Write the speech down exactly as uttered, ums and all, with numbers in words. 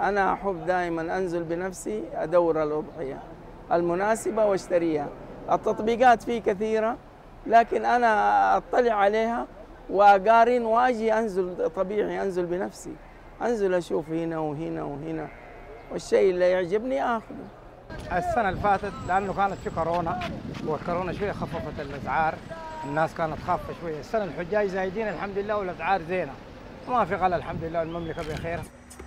أنا أحب دائما أنزل بنفسي أدور الأضحية المناسبة واشتريها. التطبيقات فيه كثيرة لكن أنا أطلع عليها وأقارن وأجي أنزل طبيعي، أنزل بنفسي، أنزل أشوف هنا وهنا وهنا، والشيء اللي يعجبني آخذه. السنة اللي فاتت لأنه كانت في كورونا، والكورونا شوية خففت الأسعار، الناس كانت خافة شوية. السنة الحجاج زايدين الحمد لله والأسعار زينة، ما في غلا الحمد لله، المملكة بخير.